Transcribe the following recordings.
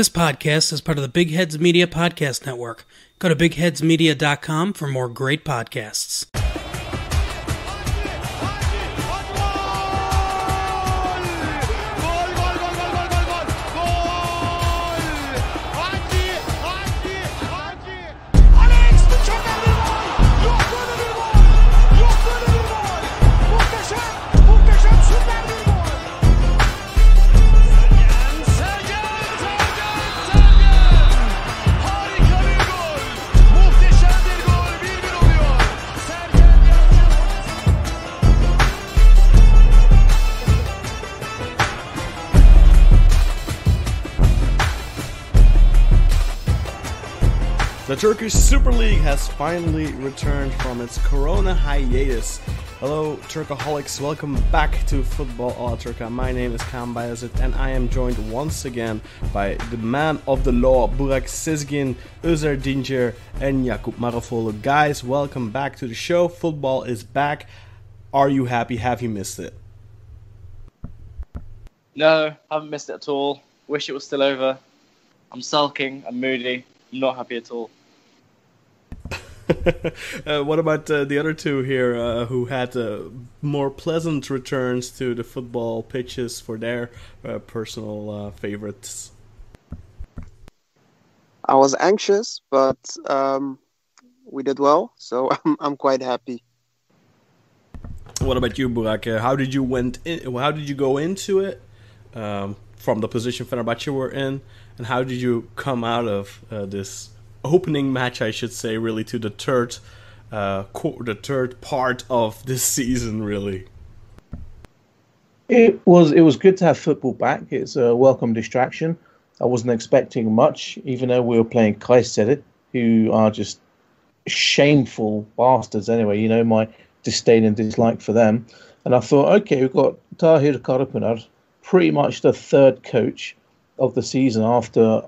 This podcast is part of the Big Heads Media Podcast Network. Go to bigheadsmedia.com for more great podcasts. The Turkish Super League has finally returned from its Corona hiatus. Hello, Turkaholics. Welcome back to Football Ala Turka. My name is Kaan Bayazit, and I am joined once again by the man of the law, Burak Sizgin, Özer Dincer, and Jakub Maravolo. Guys, welcome back to the show. Football is back. Are you happy? Have you missed it? No, haven't missed it at all. Wish it was still over. I'm sulking. I'm moody. I'm not happy at all. What about the other two here who had more pleasant returns to the football pitches for their personal favorites? I was anxious, but we did well, so I'm quite happy. What about you, Burak? How did you go into it from the position Fenerbahçe were in, and how did you come out of this? Opening match, I should say, really to the third part of this season. Really, it was good to have football back. It's a welcome distraction. I wasn't expecting much, even though we were playing Kayseri, who are just shameful bastards. Anyway, you know my disdain and dislike for them. And I thought, okay, we've got Tahir Karapınar, pretty much the third coach of the season after.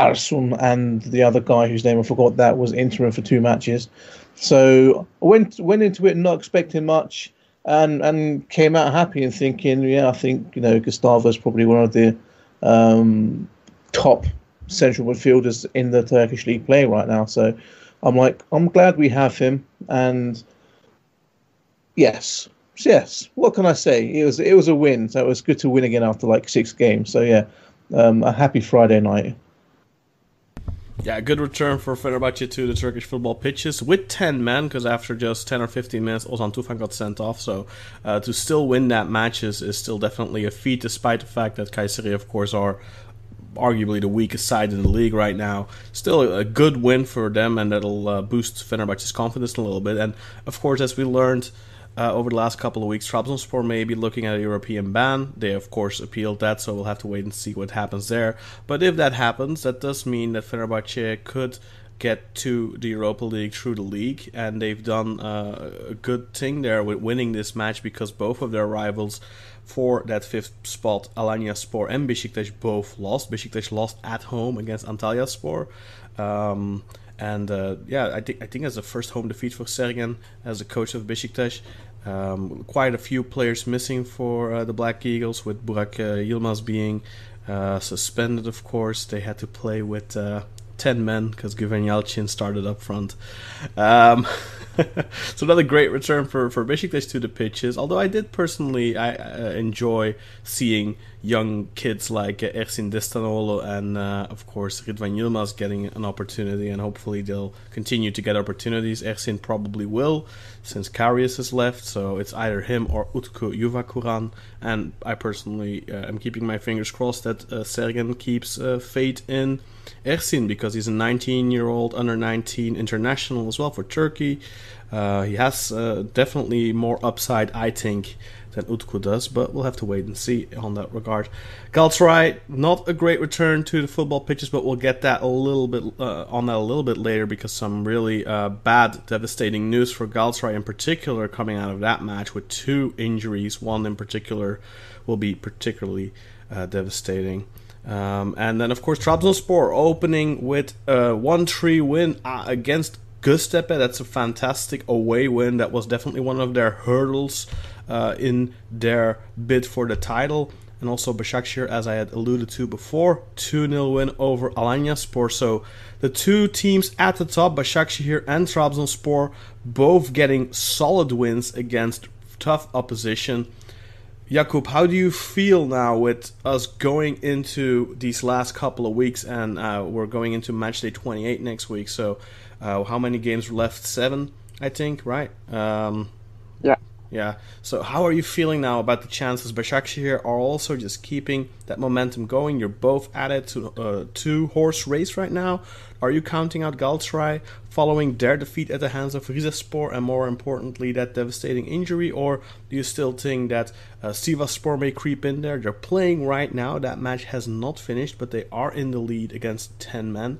Arsun and the other guy whose name I forgot that was interim for 2 matches. So I went into it not expecting much and came out happy and thinking, yeah, I think, you know, Gustavo's probably one of the top central midfielders in the Turkish league play right now. So I'm glad we have him. And yes, what can I say? It was a win. So it was good to win again after like 6 games. So yeah. A happy Friday night. Yeah, good return for Fenerbahçe to the Turkish football pitches with 10 men, because after just 10 or 15 minutes, Ozan Tufan got sent off. So to still win that match is still definitely a feat, despite the fact that Kayseri, of course, are arguably the weakest side in the league right now. Still a good win for them, and that'll boost Fenerbahçe's confidence a little bit. And, of course, as we learned over the last couple of weeks, Trabzonspor may be looking at a European ban. They, of course, appealed that, so we'll have to wait and see what happens there. But if that happens, that does mean that Fenerbahçe could get to the Europa League through the league, and they've done a good thing there with winning this match, because both of their rivals for that 5th spot, Alanyaspor and Beşiktaş, both lost. Beşiktaş lost at home against Antalyaspor. I think that's the first home defeat for Sergen as the coach of Beşiktaş. Quite a few players missing for the Black Eagles, with Burak Yilmaz being suspended, of course. They had to play with 10 men because Sergen Yalçin started up front. So another great return for Beşiktaş to the pitches. Although I did personally enjoy seeing young kids like Ersin Destanoglu and, of course, Rıdvan Yılmaz getting an opportunity, and hopefully they'll continue to get opportunities. Ersin probably will, since Karius has left, so it's either him or Utku Yuvakuran, and I personally am keeping my fingers crossed that Sergen keeps faith in Ersin, because he's a 19-year-old under-19 international as well for Turkey. He has definitely more upside, I think, than Utku does, but we'll have to wait and see on that regard. Galatasaray, not a great return to the football pitches, but we'll get that a little bit later, because some really bad, devastating news for Galatasaray in particular coming out of that match with 2 injuries. One in particular will be particularly devastating. And then, of course, Trabzonspor opening with a 1-3 win against Göztepe. That's a fantastic away win. That was definitely one of their hurdles in their bid for the title. and also Başakşehir, as I had alluded to before, 2-0 win over Alanyaspor. So the two teams at the top, Başakşehir and Trabzonspor, both getting solid wins against tough opposition. Jakub, how do you feel now with us going into these last couple of weeks, and we're going into match day 28 next week? So how many games left? 7, I think, right? Yeah. So how are you feeling now about the chances? Başakşehir are also just keeping that momentum going. You're both at it to a two-horse race right now. Are you counting out Galatasaray following their defeat at the hands of Rizespor, and more importantly, that devastating injury? Or do you still think that Sivasspor may creep in there? They're playing right now. That match has not finished, but they are in the lead against 10 men.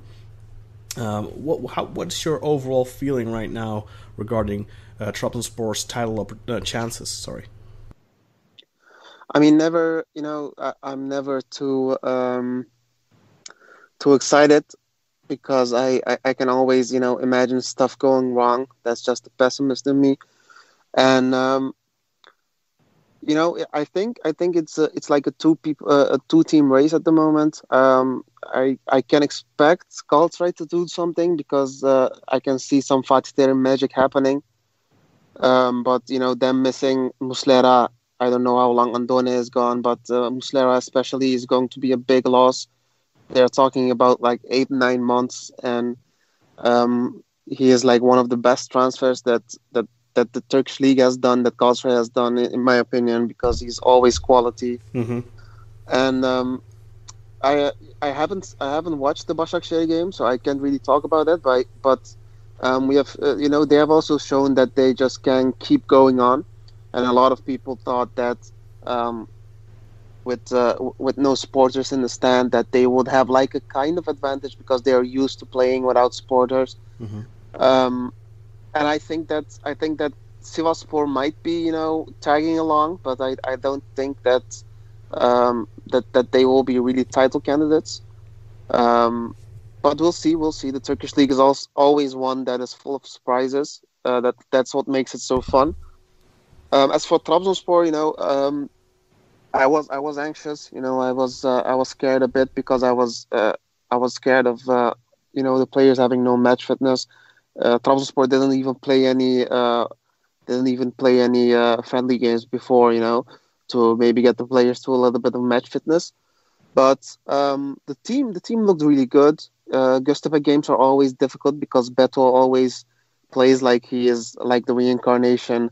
What's your overall feeling right now regarding Trabzonspor's title chances? Sorry. I mean, never. You know, I'm never too excited, because I can always, you know, imagine stuff going wrong. That's just the pessimist in me. And you know, I think it's like a two-team race at the moment. I can expect Galatasaray to do something, because I can see some Fatih Terim magic happening. But you know, them missing Muslera, I don't know how long Andone is gone, but Muslera especially is going to be a big loss. They're talking about like 8-9 months, and he is like one of the best transfers that the Turkish league has done, that Galatasaray has done, in my opinion, because he's always quality. Mm-hmm. And I haven't watched the Başakşehir game, so I can't really talk about that. But we have you know, they have also shown that they just can keep going on, and a lot of people thought that. With no supporters in the stand, that they would have like a kind of advantage, because they are used to playing without supporters. Mm-hmm. And I think that Sivasspor might be, you know, tagging along, but I don't think that that they will be really title candidates. But we'll see. The Turkish league is always one that is full of surprises. That's what makes it so fun. As for Trabzonspor, you know. I was anxious, you know. I was scared a bit, because I was scared of you know, the players having no match fitness. Trabzonspor didn't even play any friendly games before, you know, to maybe get the players to a little bit of match fitness. But the team looked really good. Göztepe games are always difficult, because Beto always plays like he is like the reincarnation.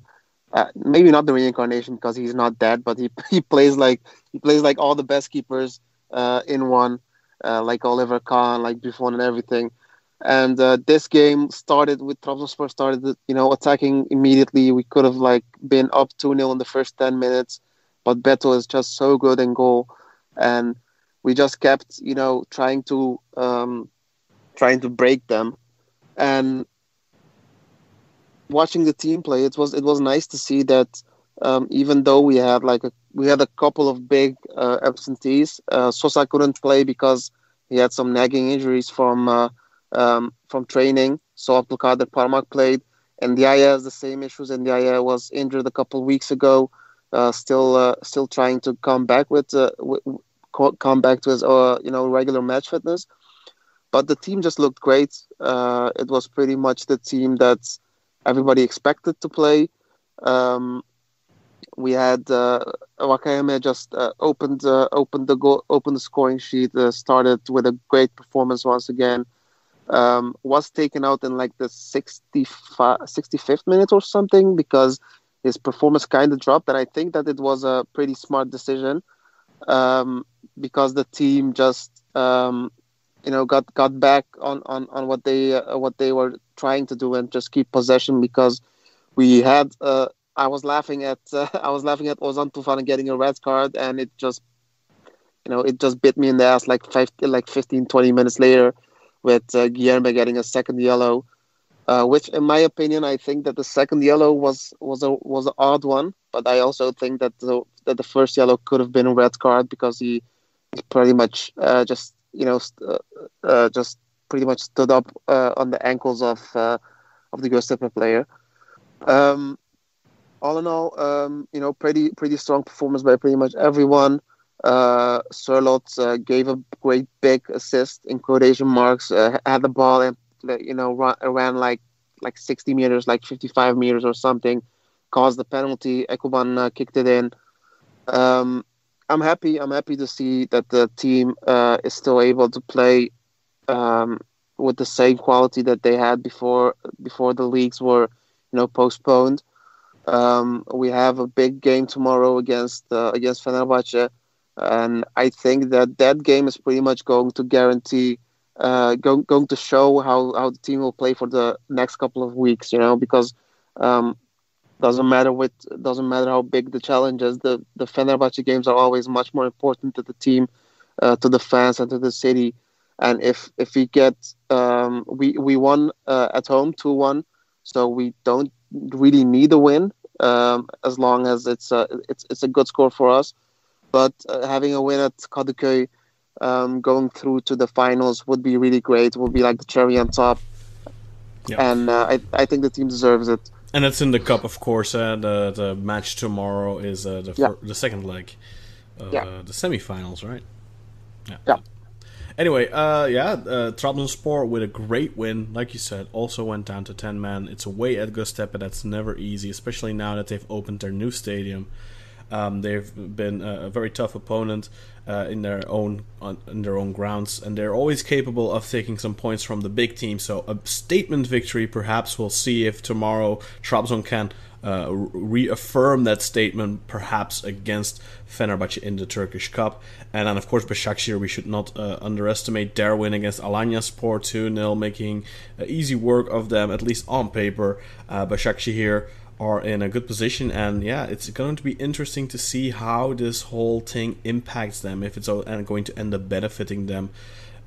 Maybe not the reincarnation, because he's not dead, but he plays like all the best keepers in one, like Oliver Kahn, like Buffon, and everything. And this game started with Trabzonspor, you know, attacking immediately. We could have like been up 2-0 in the first 10 minutes, but Beto is just so good in goal, and we just kept, you know, trying to break them. And watching the team play, it was nice to see that even though we had a couple of big absentees, Sosa couldn't play because he had some nagging injuries from training. So Abdulkader Parmak played, and Ndiaye has the same issues. And Ndiaye was injured a couple of weeks ago, still trying to come back to his you know, regular match fitness. But the team just looked great. It was pretty much the team that everybody expected to play. We had Wakayama just opened the scoring sheet. Started with a great performance once again. Was taken out in like the 65th minute or something, because his performance kind of dropped. And I think that it was a pretty smart decision, because the team just you know, got back on what they were trying to do, and just keep possession, because we had. I was laughing at Ozan Tufan getting a red card, and it just bit me in the ass like 15-20 minutes later, with Guilherme getting a second yellow, which in my opinion, I think that the second yellow was an odd one, but I also think that the first yellow could have been a red card, because he pretty much just. You know, just pretty much stood up on the ankles of the Göztepe player. All in all, you know, pretty strong performance by pretty much everyone. Sörloth gave a great big assist in quotation marks, had the ball and, you know, ran like 60 meters, like 55 meters or something, caused the penalty. Ekuban kicked it in. I'm happy to see that the team is still able to play with the same quality that they had before the leagues were, you know, postponed. We have a big game tomorrow against Fenerbahçe, and I think that game is pretty much going to guarantee, going to show how the team will play for the next couple of weeks. You know, because doesn't matter how big the challenge is, the Fenerbahçe games are always much more important to the team, to the fans, and to the city. And if we get we won at home 2-1, so we don't really need a win, as long as it's a good score for us. But having a win at Kadıköy, going through to the finals would be really great. It would be like the cherry on top. Yep. And I think the team deserves it. And it's in the cup, of course. The match tomorrow is the second leg, the semifinals, right? Yeah. Anyway, Trabzonspor with a great win, like you said, also went down to 10-man. It's away at Göztepe. That's never easy, especially now that they've opened their new stadium. They've been a very tough opponent in their own grounds, and they're always capable of taking some points from the big team. So a statement victory, perhaps. We'll see if tomorrow Trabzon can reaffirm that statement, perhaps against Fenerbahçe in the Turkish Cup. And then, of course, Başakşehir, we should not underestimate their win against Alanyaspor 2-0, making easy work of them, at least on paper. Başakşehir are in a good position, and it's going to be interesting to see how this whole thing impacts them, if it's going to end up benefiting them.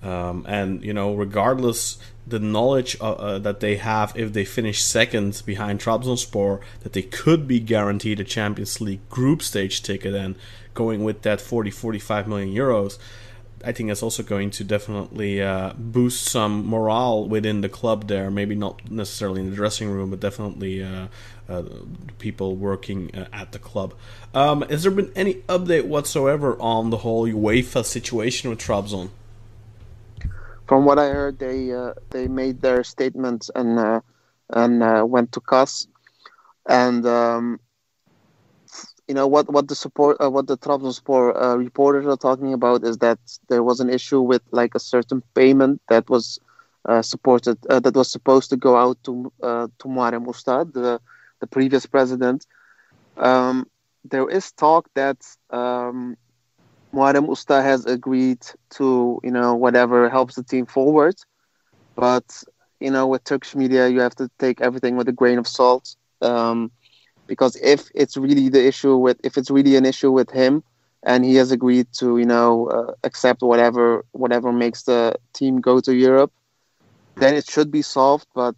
And, you know, regardless the knowledge that they have, if they finish second behind Trabzonspor, that they could be guaranteed a Champions League group stage ticket, and going with that 45 million euros, I think that's also going to definitely boost some morale within the club there, maybe not necessarily in the dressing room, but definitely people working at the club. Has there been any update whatsoever on the whole UEFA situation with Trabzon? From what I heard, they made their statements and went to CAS, and you know what the Trabzonspor reporters are talking about is that there was an issue with like a certain payment that was that was supposed to go out to Muharrem Usta, the previous president. There is talk that Muharrem Usta has agreed to, you know, whatever helps the team forward. But, you know, with Turkish media, you have to take everything with a grain of salt. Because if it's really an issue with him, and he has agreed to, you know, accept whatever makes the team go to Europe, then it should be solved. But,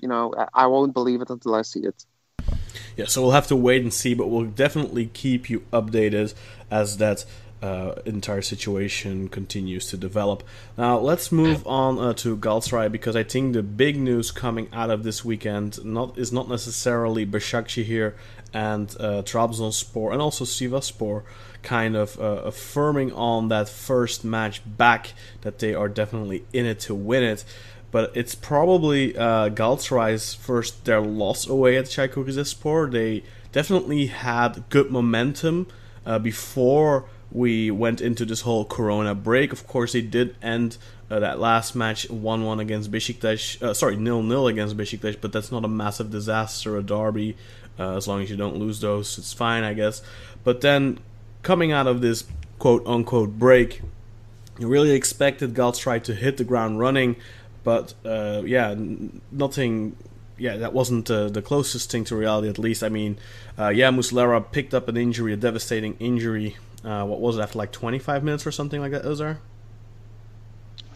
you know, I won't believe it until I see it. Yeah, so we'll have to wait and see, but we'll definitely keep you updated as that entire situation continues to develop. Now, let's move on to Galatasaray, because I think the big news coming out of this weekend is not necessarily Başakşehir and Trabzonspor, and also Sivasspor kind of affirming on that first match back that they are definitely in it to win it. But it's probably Galatasaray's their loss away at Çaykur Rizespor. They definitely had good momentum before we went into this whole Corona break. Of course, they did end that last match 1-1 against Beşiktaş. 0-0 against Beşiktaş, but that's not a massive disaster, a derby. As long as you don't lose those, it's fine, I guess. But then, coming out of this quote-unquote break, you really expected Galatasaray to hit the ground running. But, nothing. Yeah, that wasn't the closest thing to reality, at least. I mean, Muslera picked up an injury, a devastating injury. What was it, after like 25 minutes or something like that, Ozar? I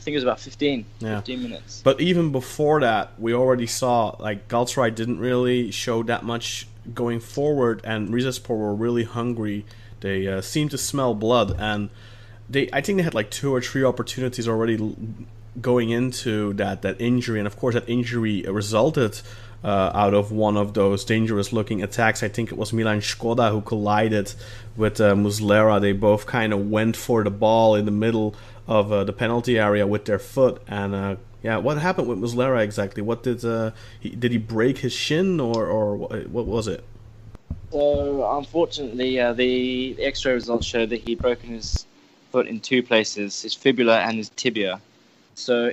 think it was about 15 minutes. But even before that, we already saw, like, Galatasaray didn't really show that much going forward, and Rizespor were really hungry. They seemed to smell blood, and I think they had like two or three opportunities already going into that injury, and of course that injury resulted out of one of those dangerous-looking attacks. I think it was Milan Škoda who collided with Muslera. They both kind of went for the ball in the middle of the penalty area with their foot. And yeah, what happened with Muslera exactly? What did he break his shin or what was it? So unfortunately, the X-ray results showed that he'd broken his foot in two places: his fibula and his tibia. So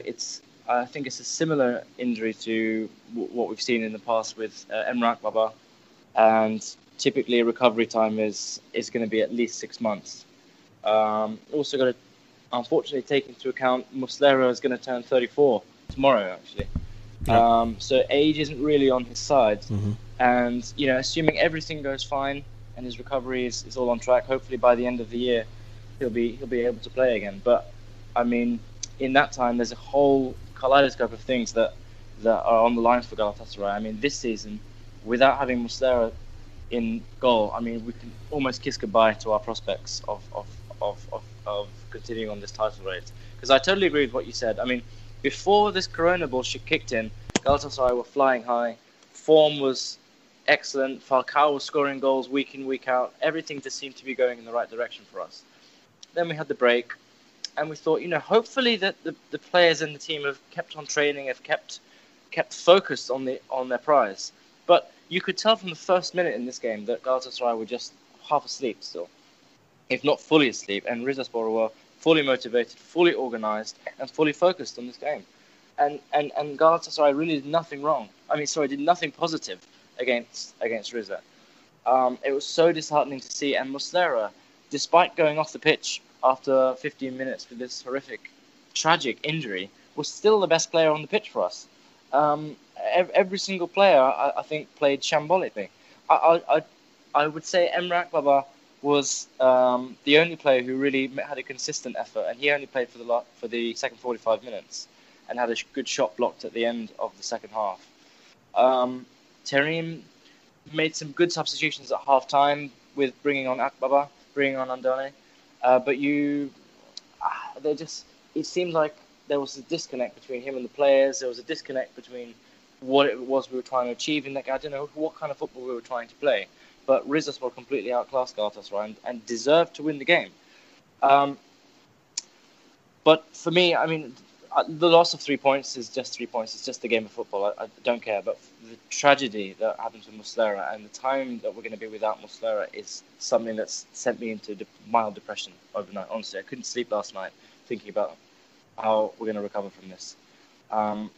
I think it's a similar injury to what we've seen in the past with Emre Akbaba, and typically recovery time is going to be at least 6 months. Also got to unfortunately take into account Muslera is going to turn 34 tomorrow, actually. Yeah. So age isn't really on his side. Mm-hmm. And, you know, assuming everything goes fine and his recovery is all on track, hopefully by the end of the year he'll be able to play again. But, I mean, in that time there's a whole kaleidoscope of things that are on the line for Galatasaray. I mean, this season, without having Muslera in goal, I mean, we can almost kiss goodbye to our prospects of continuing on this title race. Because I totally agree with what you said. I mean, before this corona bullshit kicked in, Galatasaray were flying high. Form was excellent. Falcao was scoring goals week in, week out. Everything just seemed to be going in the right direction for us. Then we had the break. And we thought, you know, hopefully that the players and the team have kept on training, have kept focused on their prize. But you could tell from the first minute in this game that Galatasaray were just half asleep still, if not fully asleep. And Rizespor were fully motivated, fully organised, and fully focused on this game. And Galatasaray really did nothing wrong. I mean, sorry, did nothing positive against Rize. It was so disheartening to see. And Muslera, despite going off the pitch after 15 minutes with this horrific, tragic injury, was still the best player on the pitch for us. Every single player, I think, played shambolically. I would say Emre Akbaba was the only player who really had a consistent effort, and he only played for the second 45 minutes and had a good shot blocked at the end of the second half. Terim made some good substitutions at half-time with bringing on Akbaba, bringing on Andone. But it seemed like there was a disconnect between him and the players. There was a disconnect between what it was we were trying to achieve and, like, I don't know what kind of football we were trying to play. But Rizespor completely outclassed Galatasaray and deserved to win the game. But for me, I mean, the loss of 3 points is just 3 points. It's just the game of football. I don't care. But the tragedy that happens with Muslera and the time that we're going to be without Muslera is something that's sent me into mild depression overnight. Honestly, I couldn't sleep last night thinking about how we're going to recover from this. I'm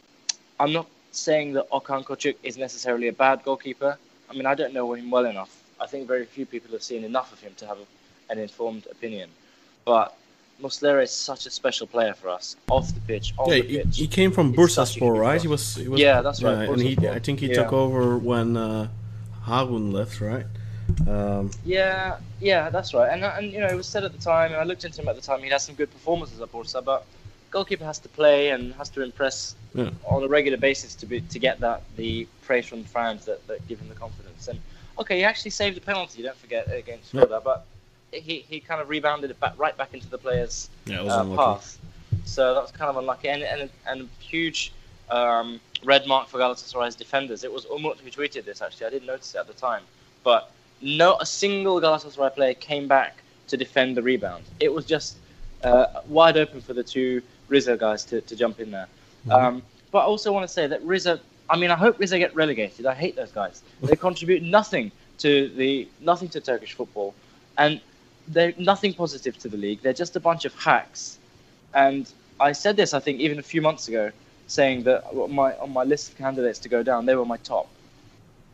not saying that Okan Kocuk is necessarily a bad goalkeeper. I mean, I don't know him well enough. I think very few people have seen enough of him to have an informed opinion. But Muslera is such a special player for us, off the pitch, on the pitch. He came from Bursaspor, right? He was. Yeah, that's right. And I think he took over when Harun left, right? Yeah, that's right. And you know, it was said at the time, and I looked into him at the time. He had some good performances at Bursa, but goalkeeper has to play and has to impress on a regular basis to get the praise from the fans that give him the confidence. And okay, he actually saved a penalty. Don't forget against Florida, but he kind of rebounded it right back into the player's path. So that was kind of unlucky. And a huge red mark for Galatasaray's defenders. It was almost who tweeted this, actually. I didn't notice it at the time. But not a single Galatasaray player came back to defend the rebound. It was just wide open for the two Rize guys to jump in there. Mm-hmm. But I also want to say that Rize... I mean, I hope Rize get relegated. I hate those guys. They contribute nothing to Turkish football. And they're nothing positive to the league. They're just a bunch of hacks. And I said this, I think, even a few months ago, saying that on my list of candidates to go down, they were my top.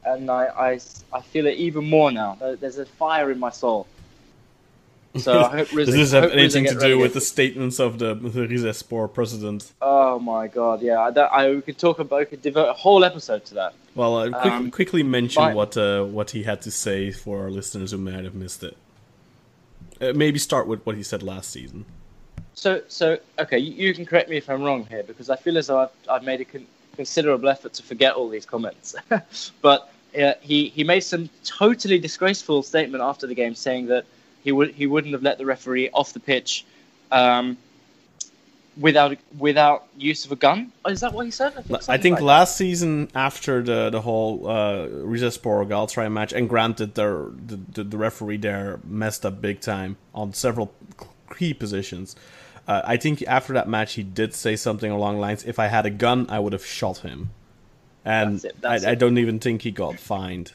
And I feel it even more now. There's a fire in my soul. So I hope Rize... Does this have anything to do with the statements of the Rizespor president? Oh my god, yeah. We could devote a whole episode to that. Well, quickly mention what he had to say for our listeners who might have missed it. Maybe start with what he said last season. So okay, you can correct me if I'm wrong here, because I feel as though I've made a considerable effort to forget all these comments. But he made some totally disgraceful statement after the game, saying that he wouldn't have let the referee off the pitch without use of a gun. Is that what he said? I think like last season, after the whole Rizespor Galatasaray match, and granted the referee there messed up big time on several key positions. I think after that match, he did say something along the lines, if I had a gun, I would have shot him. And I don't even think he got fined.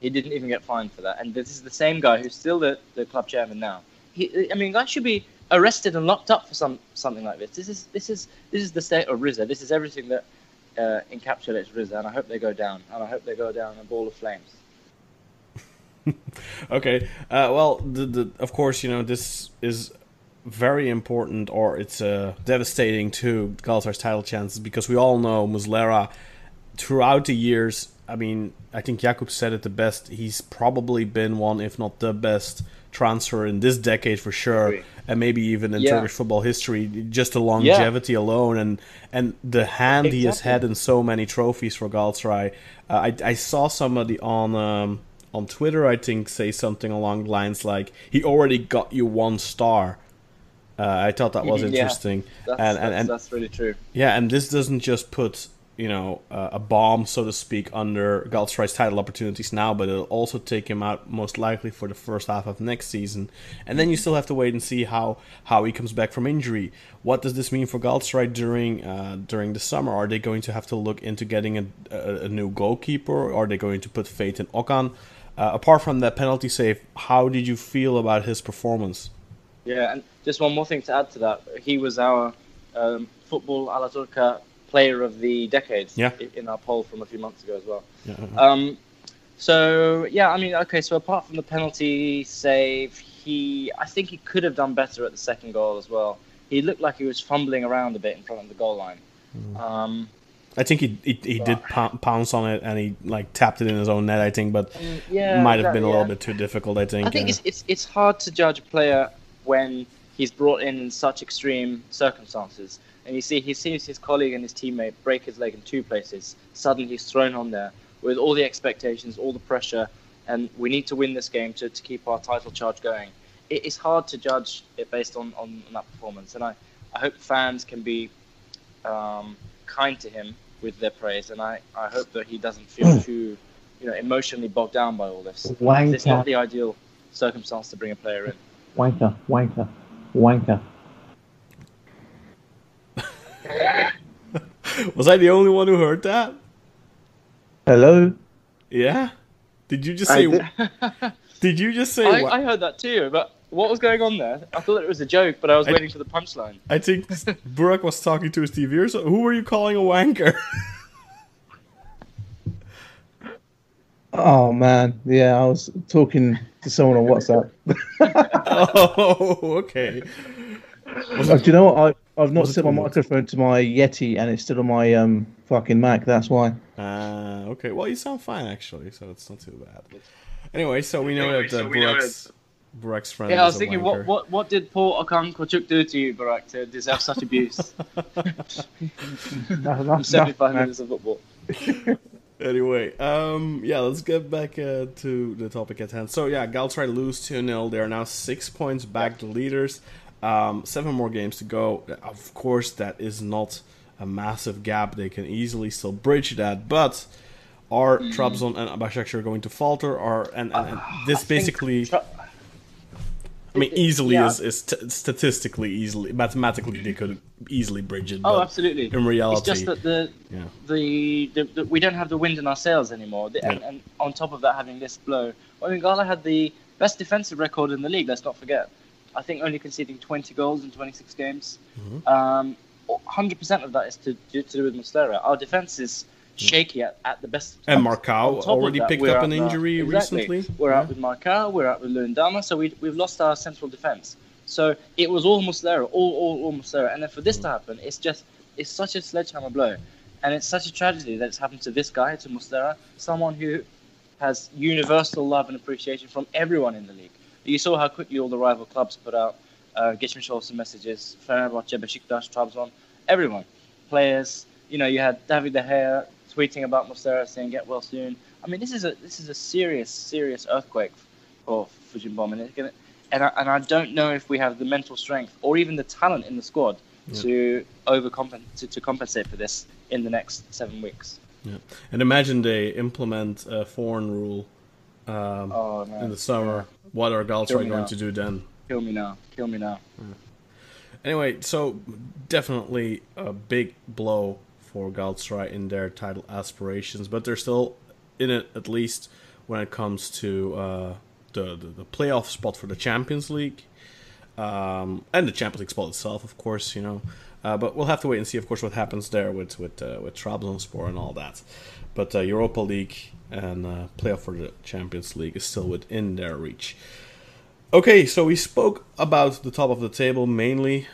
He didn't even get fined for that. And this is the same guy who's still the club chairman now. Guys should be arrested and locked up for something like this. This is the state of Riza. This is everything that encapsulates Riza. And I hope they go down. And I hope they go down a ball of flames. Okay. Well, of course, this is very important, or it's devastating to Galatasaray's title chances, because we all know Muslera throughout the years. I mean, I think Jakub said it the best. He's probably been one, if not the best, transfer in this decade for sure, and maybe even in Turkish football history. Just the longevity alone, and the hand he has had in so many trophies for Galatasaray. I saw somebody on Twitter, I think, say something along the lines like, "He already got you one star." I thought that was interesting. That's really true. Yeah, and this doesn't just put a bomb, so to speak, under Galatasaray's title opportunities now, but it'll also take him out most likely for the first half of next season. And then you still have to wait and see how he comes back from injury. What does this mean for Galatasaray during the summer? Are they going to have to look into getting a new goalkeeper? Are they going to put faith in Okan? Apart from that penalty save, how did you feel about his performance? Yeah, and just one more thing to add to that. He was our Football Alaturka Player of the Decade in our poll from a few months ago as well. Yeah. So apart from the penalty save, I think he could have done better at the second goal as well. He looked like he was fumbling around a bit in front of the goal line. I think he did pounce on it, and he tapped it in his own net, I think, but might have been a little bit too difficult, I think. I think it's hard to judge a player when he's brought in such extreme circumstances. And you see, he sees his colleague and his teammate break his leg in two places. Suddenly he's thrown on there with all the expectations, all the pressure, and we need to win this game to keep our title charge going. It's hard to judge it based on that performance. And I hope fans can be kind to him with their praise, and I hope that he doesn't feel too emotionally bogged down by all this. It's not the ideal circumstance to bring a player in. Wanker. Was I the only one who heard that? Hello? Yeah? Did you just say... Did you just say... I heard that too, but what was going on there? I thought it was a joke, but I was waiting for the punchline. I think Burak was talking to his TV or so. Who were you calling a wanker? Oh, man. Yeah, I was talking to someone on WhatsApp. Oh, okay. Do you know what? I've not set my microphone to my Yeti, and it's still on my fucking Mac. That's why. Okay. Well, you sound fine actually, so it's not too bad. Anyway, so we know that Burak's friend. Yeah, I was thinking, what did poor Okan Kocuk do to you, Burak, to deserve such abuse? From 75 minutes of football. Anyway, let's get back to the topic at hand. So yeah, Galatasaray lose 2-0. They are now 6 points back the leaders. 7 more games to go. Of course, that is not a massive gap. They can easily still bridge that. But are Trabzon and Başakşehir going to falter? And this basically... Mathematically, they could easily bridge it. Oh, absolutely. In reality... It's just that we don't have the wind in our sails anymore. And on top of that, having this blow... I mean, Gala had the best defensive record in the league, let's not forget. I think only conceding 20 goals in 26 games. 100% of that is to do with Muslera. Our defense is shaky at the best. And Marcao already picked up an injury recently. We're out with Marcao. We're out with Lundama. So we've lost our central defense. So it was all Muslera, all Muslera. And then for this to happen, it's such a sledgehammer blow, and it's such a tragedy that it's happened to this guy, to Muslera, someone who has universal love and appreciation from everyone in the league. You saw how quickly all the rival clubs put out Geçmiş olsun messages. Fenerbahçe, Beşiktaş, Trabzon, everyone. Players, you had David De Gea tweeting about Muslera saying, get well soon. I mean, this is a serious, serious earthquake for Fujinbom. And I don't know if we have the mental strength or even the talent in the squad yeah. to compensate for this in the next 7 weeks. Yeah, and imagine they implement a foreign rule in the summer. Yeah. What are Galatasaray going to do then? Kill me now. Yeah. Anyway, so definitely a big blow for Galatasaray in their title aspirations, but they're still in it, at least when it comes to the playoff spot for the Champions League, and the Champions League spot itself, of course, you know. But we'll have to wait and see, of course, what happens there with Trabzonspor and all that. But Europa League and playoff for the Champions League is still within their reach. Okay, so we spoke about the top of the table mainly.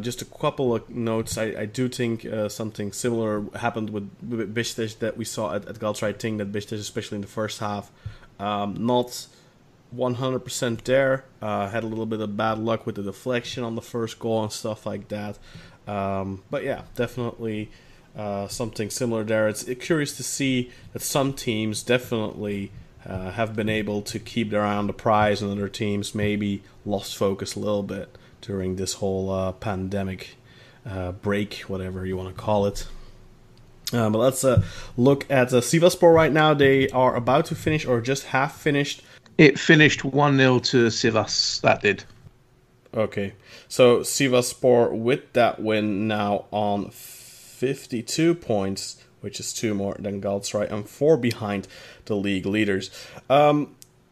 Just a couple of notes. I do think something similar happened with Beşiktaş that we saw at Galatasaray. I think that Beşiktaş, especially in the first half, not 100% there. Had a little bit of bad luck with the deflection on the first goal and stuff like that. But yeah, definitely something similar there. It's curious to see that some teams definitely... have been able to keep their eye on the prize, and other teams maybe lost focus a little bit during this whole pandemic break, whatever you want to call it. But let's look at Sivasspor right now. They are about to finish or just half finished. It finished 1-0 to Sivas, that did. Okay, so Sivasspor with that win now on 52 points, which is 2 more than Galatasaray and 4 behind the league leaders.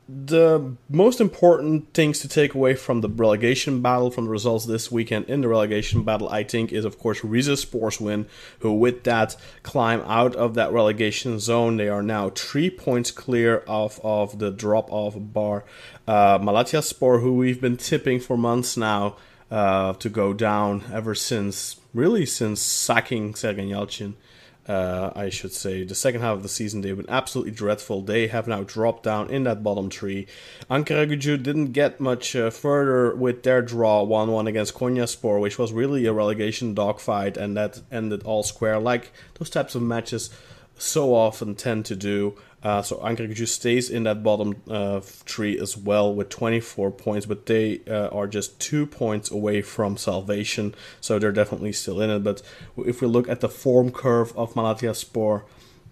The most important things to take away from the relegation battle, from the results this weekend in the relegation battle, I think, is of course Rizespor's win, who with that climb out of that relegation zone. They are now 3 points clear of the drop-off bar. Malatyaspor, who we've been tipping for months now to go down ever since, really since sacking Sergen Yalcin. I should say, the second half of the season, they've been absolutely dreadful. They have now dropped down in that bottom three. Ankaragücü didn't get much further with their draw 1-1 against Konyaspor, which was really a relegation dogfight, and that ended all square, like those types of matches so often tend to do. So Ankaragücü stays in that bottom three as well with 24 points, but they are just 2 points away from salvation, so they're definitely still in it. But if we look at the form curve of Malatyaspor,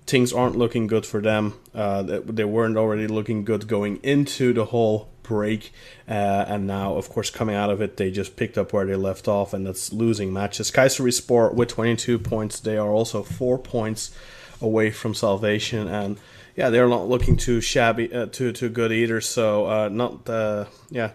things aren't looking good for them. They weren't already looking good going into the whole break, and now, of course, coming out of it, they just picked up where they left off, and that's losing matches. Kayserispor with 22 points, they are also 4 points away from salvation, and yeah, they're not looking too shabby, too good either. So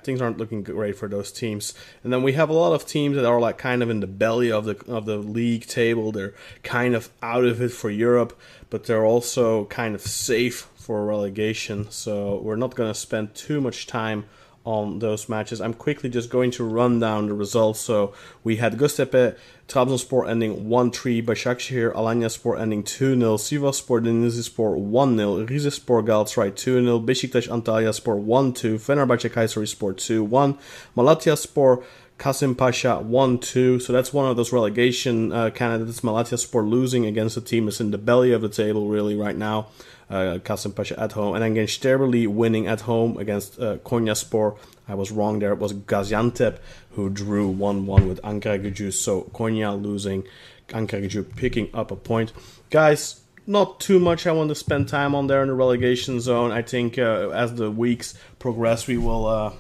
things aren't looking great for those teams. And then we have a lot of teams that are like kind of in the belly of the league table. They're kind of out of it for Europe, but they're also kind of safe for relegation. So we're not going to spend too much time on those matches. I'm quickly just going to run down the results. So we had Göztepe, Trabzonspor ending 1-3, Başakşehir, Alanyaspor ending 2-0, Sivasspor, Denizlispor 1-0, Rizespor, Galatasaray 2-0, Beşiktaş, Antalyaspor 1-2, Fenerbahçe, Kayserispor 2-1, Malatyaspor, Kasımpaşa 1-2, so that's one of those relegation candidates. Malatyaspor losing against a team that's in the belly of the table really right now. Kasımpaşa at home, and then against Sterberli winning at home against Konyaspor. I was wrong there. It was Gaziantep who drew 1-1 with Ankaragücü. So Konya losing, Ankaragücü picking up a point. Guys, not too much I want to spend time on there in the relegation zone. I think as the weeks progress, we will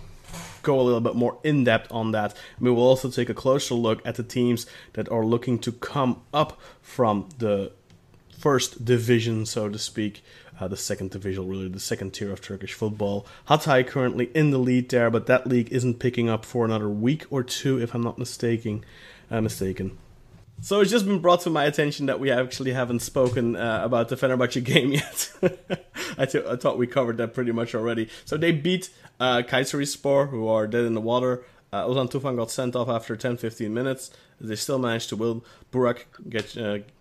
go a little bit more in depth on that. We will also take a closer look at the teams that are looking to come up from the first division, so to speak, the second division, really the second tier of Turkish football. Hatay currently in the lead there, but that league isn't picking up for another week or two, if I'm not mistaken. So it's just been brought to my attention that we actually haven't spoken about the Fenerbahçe game yet. I thought we covered that pretty much already. So they beat Kayserispor, who are dead in the water. Ozan Tufan got sent off after 10-15 minutes. They still managed to win. Burak,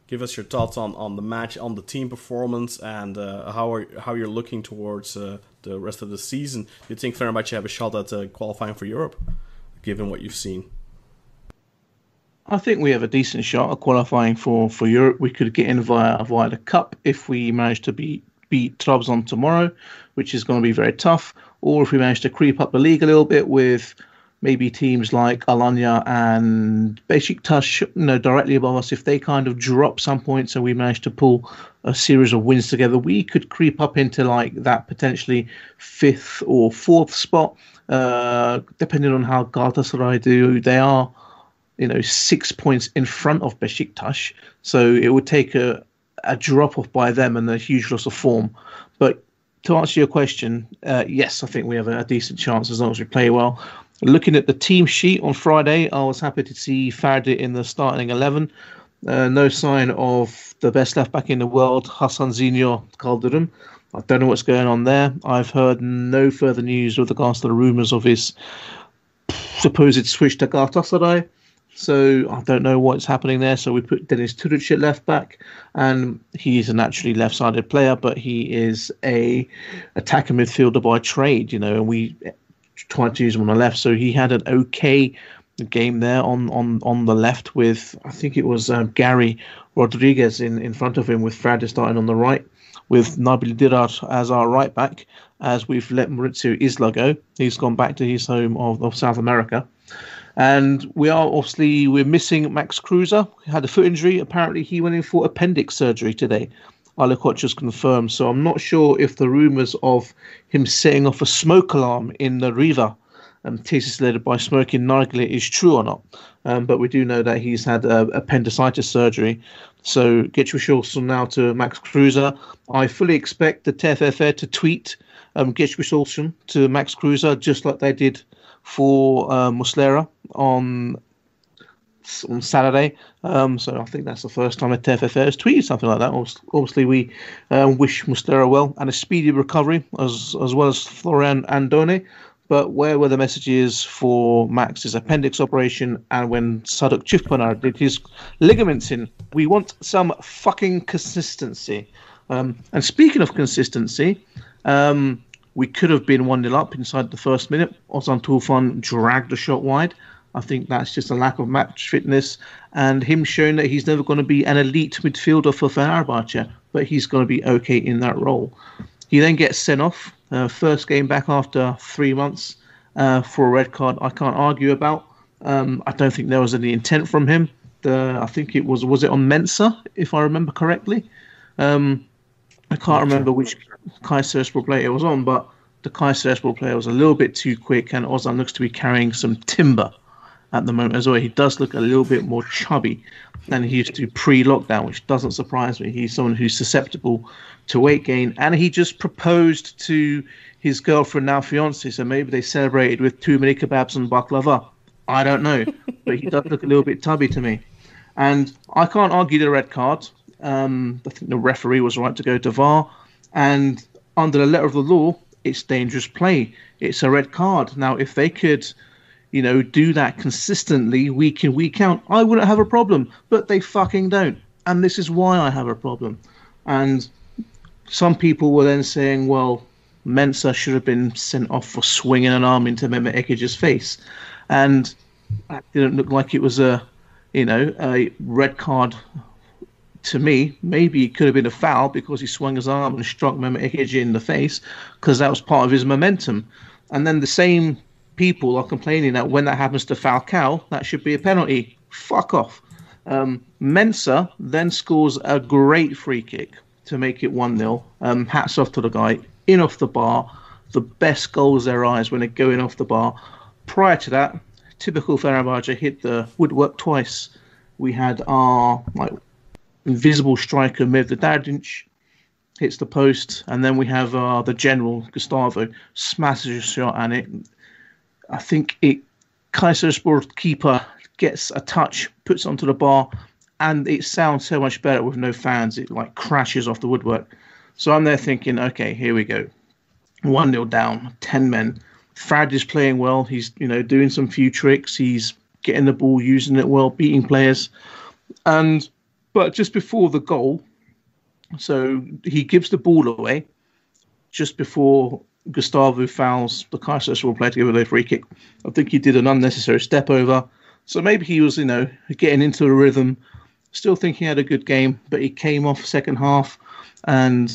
give us your thoughts on the match, on the team performance, and how you're looking towards the rest of the season. Do you think Fenerbahçe have a shot at qualifying for Europe, given what you've seen? I think we have a decent shot at qualifying for Europe. We could get in via the Cup if we manage to beat Trabzon tomorrow, which is going to be very tough, or if we manage to creep up the league a little bit with maybe teams like Alanya and Beşiktaş, directly above us, if they kind of drop some points and we manage to pull a series of wins together, we could creep up into like that potentially 5th or 4th spot, depending on how Galatasaray do. They are, 6 points in front of Beşiktaş, so it would take a drop off by them and a huge loss of form. But to answer your question, yes, I think we have a decent chance as long as we play well. Looking at the team sheet on Friday, I was happy to see Faraday in the starting 11. No sign of the best left-back in the world, Hasanzinho Kaldırım. I don't know what's going on there. I've heard no further news with regards to the rumours of his supposed switch to Galatasaray. So I don't know what's happening there. So we put Deniz Türüç at left back, and he is a naturally left-sided player, but he is a attacker midfielder by trade, and we tried to use him on the left. So he had an okay game there on the left with, I think it was Gary Rodriguez in front of him, with Fred starting on the right, with Nabil Dirar as our right back, as we've let Maurizio Isla go. He's gone back to his home of South America. And we're missing Max Kruse. He had a foot injury. Apparently, he went in for appendix surgery today. Ali Koç has confirmed. So I'm not sure if the rumours of him setting off a smoke alarm in the Riva and thesis led by smoking nargile is true or not. But we do know that he's had appendicitis surgery. So get your shorts on now to Max Kruse. I fully expect the TFFA to tweet get your shorts on to Max Kruse, just like they did for Muslera on Saturday. So I think that's the first time a TFFA has tweeted something like that. Obviously, we wish Muslera well and a speedy recovery, as well as Florian Andone. But where were the messages for Max's appendix operation and when Sadık Çiftpınar did his ligaments in? We want some fucking consistency. And speaking of consistency, we could have been 1-0 up inside the first minute. Ozan Tufan dragged the shot wide. I think that's just a lack of match fitness and him showing that he's never going to be an elite midfielder for Fenerbahçe, but he's going to be okay in that role. He then gets sent off, first game back after 3 months for a red card I can't argue about. I don't think there was any intent from him. I think it was it on Mensa, if I remember correctly? I can't remember which Kayserispor player it was on, but the Kayserispor player was a little bit too quick, and Ozan looks to be carrying some timber at the moment as well. He does look a little bit more chubby than he used to pre-lockdown, which doesn't surprise me. He's someone who's susceptible to weight gain, and he just proposed to his girlfriend, now fiancée, so maybe they celebrated with too many kebabs and baklava. I don't know, but he does look a little bit tubby to me. And I can't argue the red card. I think the referee was right to go to VAR, and under the letter of the law, it's dangerous play. It's a red card. Now, if they could, do that consistently week in, week out, I wouldn't have a problem, but they fucking don't. And this is why I have a problem. And some people were then saying, well, Mensah should have been sent off for swinging an arm into Mehmet Ekic's face. And that didn't look like it was a red card. To me, maybe it could have been a foul because he swung his arm and struck Mehmet Ekici in the face because that was part of his momentum. And then the same people are complaining that when that happens to Falcao, that should be a penalty. Fuck off. Mensah then scores a great free kick to make it 1-0. Hats off to the guy. In off the bar. The best goals their eyes when they're going off the bar. Prior to that, typical Fenerbahçe hit the woodwork twice. We had our invisible striker Mevdudadic hits the post, and then we have the general Gustavo smashes a shot, and Kayserispor keeper gets a touch, puts it onto the bar, and it sounds so much better with no fans. It crashes off the woodwork. So I'm there thinking, okay, here we go, 1-0 down, 10 men. Farad is playing well. He's doing some few tricks. He's getting the ball, using it well, beating players, But just before the goal, so he gives the ball away just before Gustavo fouls the Kayserispor player to give away a free kick. I think he did an unnecessary step over. So maybe he was, getting into a rhythm, still thinking he had a good game, but he came off second half. And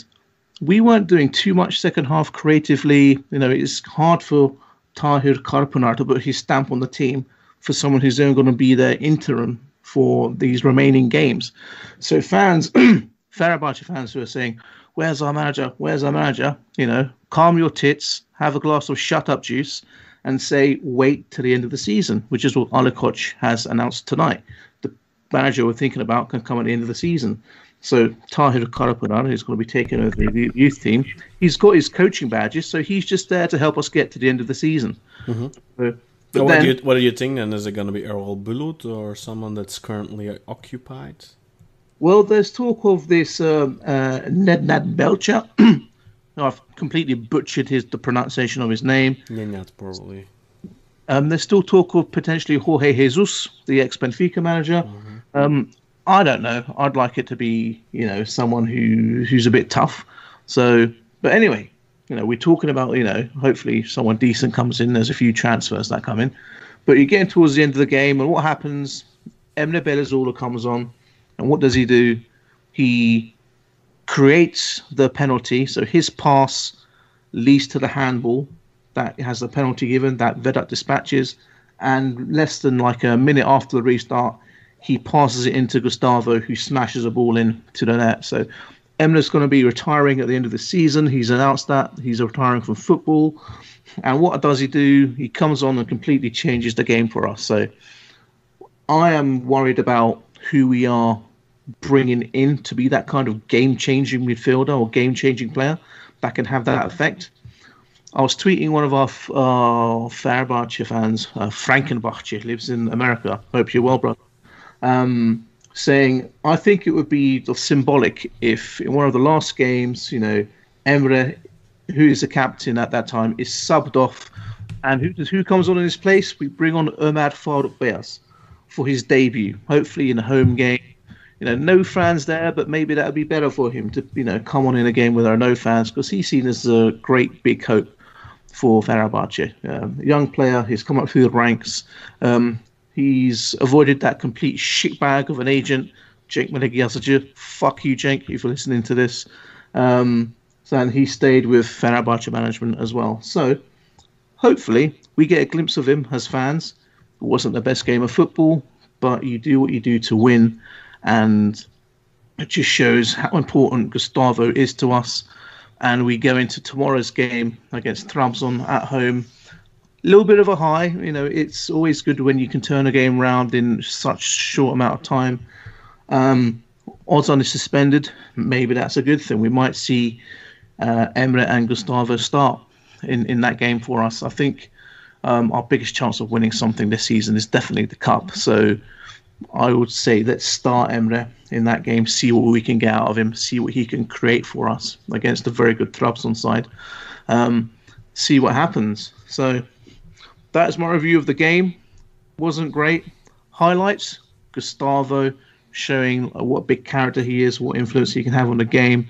we weren't doing too much second half creatively. It's hard for Tahir Karapınar to put his stamp on the team for someone who's only going to be their interim for these remaining games. So fans, Fenerbahçe fans who are saying, where's our manager? Where's our manager? You know, calm your tits, have a glass of shut-up juice, and say, wait till the end of the season, which is what Ali Koç has announced tonight. The manager we're thinking about can come at the end of the season. So Tahir Karapınar, who's going to be taking over the youth team, he's got his coaching badges, so he's just there to help us get to the end of the season. Mm-hmm. So then, what do you think then? Is it going to be Erol Bulut or someone that's currently occupied? Well, there's talk of this Nednad Belça. I've completely butchered the pronunciation of his name. Nednad, probably. There's still talk of potentially Jorge Jesus, the ex-Benfica manager. Mm-hmm. I don't know. I'd like it to be, you know, someone who's a bit tough. So, but anyway, you know, we're talking about, you know, hopefully someone decent comes in. There's a few transfers that come in. But you're getting towards the end of the game, and what happens? Emre Belezoğlu comes on, and what does he do? He creates the penalty. So his pass leads to the handball that has the penalty given, that Vedat dispatches. And less than like a minute after the restart, he passes it into Gustavo, who smashes a ball into the net. So Emre's going to be retiring at the end of the season. He's announced that. He's retiring from football. And what does he do? He comes on and completely changes the game for us. So I am worried about who we are bringing in to be that kind of game-changing midfielder or game-changing player that can have that effect. I was tweeting one of our Fenerbahce fans, Frankenbahce, lives in America. Hope you're well, brother. Saying, I think it would be symbolic if in one of the last games, you know, Emre, who is the captain at that time, is subbed off. And who comes on in his place? We bring on Ömer Faruk Beyaz for his debut, hopefully in a home game. You know, no fans there, but maybe that would be better for him to, you know, come on in a game where there are no fans, because he's seen as a great big hope for Fenerbahçe. Young player, he's come up through the ranks. He's avoided that complete shitbag of an agent, Cenk Meleğiazici. Fuck you, Cenk, if you're listening to this. And he stayed with Fenerbahçe management as well. So hopefully we get a glimpse of him as fans. It wasn't the best game of football, but you do what you do to win. And it just shows how important Gustavo is to us. And we go into tomorrow's game against Trabzon at home. A little bit of a high, you know, it's always good when you can turn a game round in such short amount of time. Ozan is suspended. Maybe that's a good thing. We might see Emre and Gustavo start in that game for us. I think our biggest chance of winning something this season is definitely the cup. So I would say let's start Emre in that game, see what we can get out of him, see what he can create for us against a very good Trabzon side. See what happens. So that is my review of the game. Wasn't great. Highlights, Gustavo showing what big character he is, what influence he can have on the game.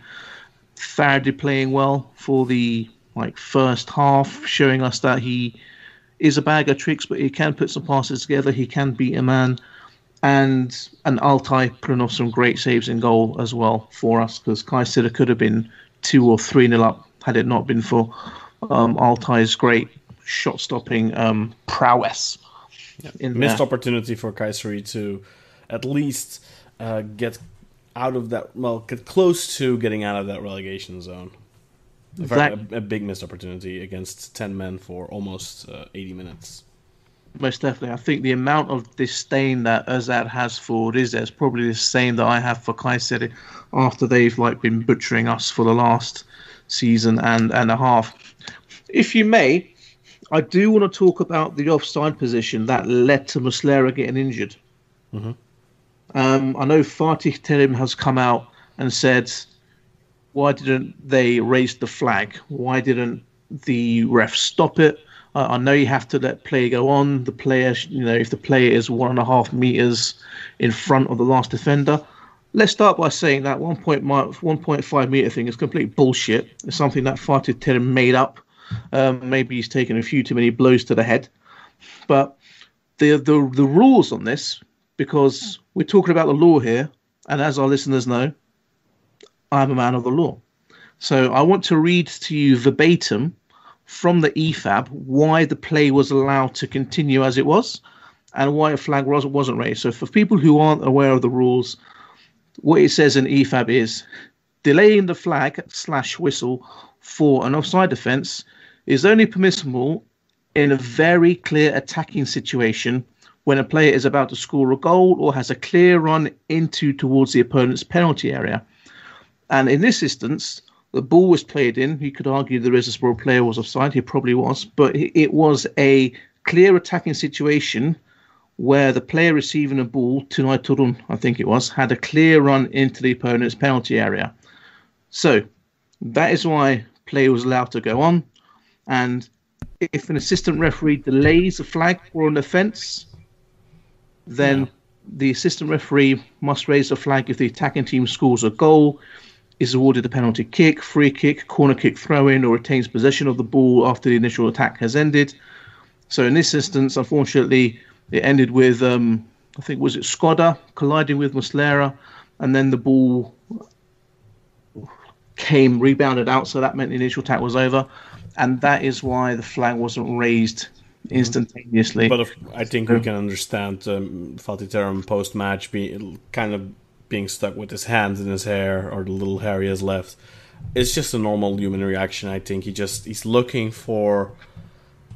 Faraday playing well for the first half, showing us that he is a bag of tricks, but he can put some passes together. He can beat a man. And Altay putting off some great saves in goal as well for us, because Kayseri could have been 2 or 3-0 up had it not been for Altay's great shot-stopping prowess. Yeah. Missed opportunity for Kayseri to at least get out of that, get close to getting out of that relegation zone. A big missed opportunity against 10 men for almost 80 minutes. Most definitely. I think the amount of disdain that Özad has for Rize is probably the same that I have for Kayseri after they've been butchering us for the last season and a half. If you may, I do want to talk about the offside position that led to Muslera getting injured. Mm-hmm. I know Fatih Terim has come out and said, why didn't they raise the flag? Why didn't the ref stop it? I know you have to let play go on. The player, you know, if the player is 1.5 meters in front of the last defender, let's start by saying that 1.5 meter thing is complete bullshit. It's something that Fatih Terim made up. Maybe he's taken a few too many blows to the head, but the rules on this, because we're talking about the law here, and as our listeners know, I'm a man of the law, so I want to read to you verbatim from the EFAB why the play was allowed to continue as it was and why a flag wasn't raised. So for people who aren't aware of the rules, what it says in EFAB is delaying the flag / whistle for an offside offence is only permissible in a very clear attacking situation when a player is about to score a goal or has a clear run towards the opponent's penalty area. And in this instance, the ball was played in. You could argue the Rizespor player was offside. He probably was. But it was a clear attacking situation where the player receiving a ball, Tunay Turun, I think it was, had a clear run into the opponent's penalty area. So that is why play was allowed to go on. And if an assistant referee delays a flag or an offence, then the assistant referee must raise the flag if the attacking team scores a goal, is awarded a penalty kick, free kick, corner kick throw-in, or retains possession of the ball after the initial attack has ended. So in this instance, unfortunately, it ended with, I think, was it Skoda colliding with Muslera, and then the ball rebounded out, so that meant the initial attack was over. And that is why the flag wasn't raised instantaneously. But I think we can understand Fatih Terim post-match kind of being stuck with his hands in his hair, or the little hair he has left. It's just a normal human reaction, I think. He's looking for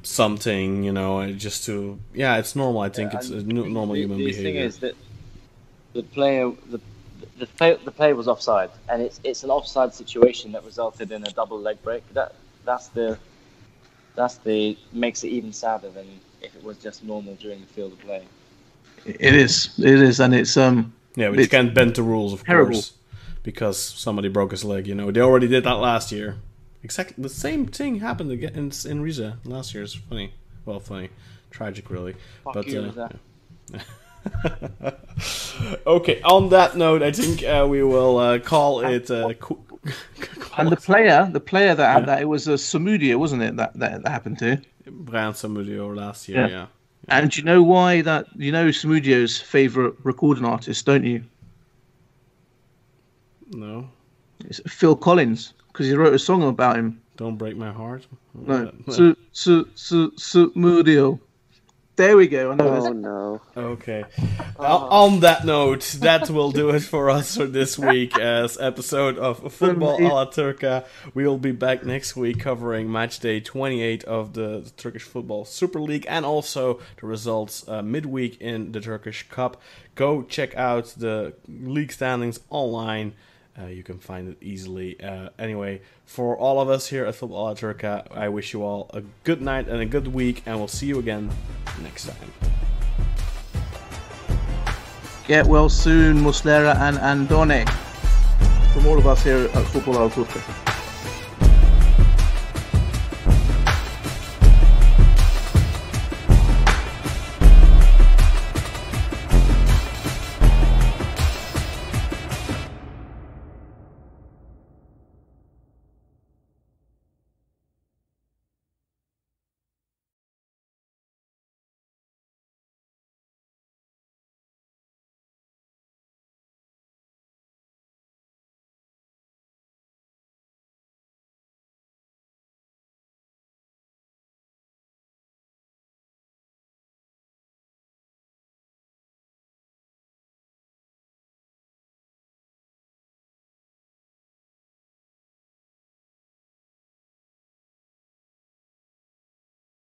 something, just to... Yeah, it's normal, I think. It's a normal human behavior. The thing is that the player was offside, and it's an offside situation that resulted in a double leg break. That's makes it even sadder than if it was just normal during the field of play. It is, and it's we can't bend the rules, of course, because somebody broke his leg. They already did that last year. Exactly the same thing happened again in Rize last year. It's funny, tragic really. Okay, on that note, I think we will call it. And the player that had that, it was Samudio, wasn't it? That happened to Brian Samudio last year. Yeah. And you know why that? You know Samudio's favorite recording artist, don't you? No. It's Phil Collins, because he wrote a song about him. Don't break my heart. No, Samudio. There we go. Oh, no. Okay. On that note, that will do it for us for this week as episode of Football a la Turca. We will be back next week covering match day 28 of the Turkish Football Super League and also the results midweek in the Turkish Cup. Go check out the league standings online. You can find it easily. Anyway, for all of us here at Football a la Turca, I wish you all a good night and a good week, and we'll see you again next time. Get well soon, Muslera and Andone. From all of us here at Football a la Turca.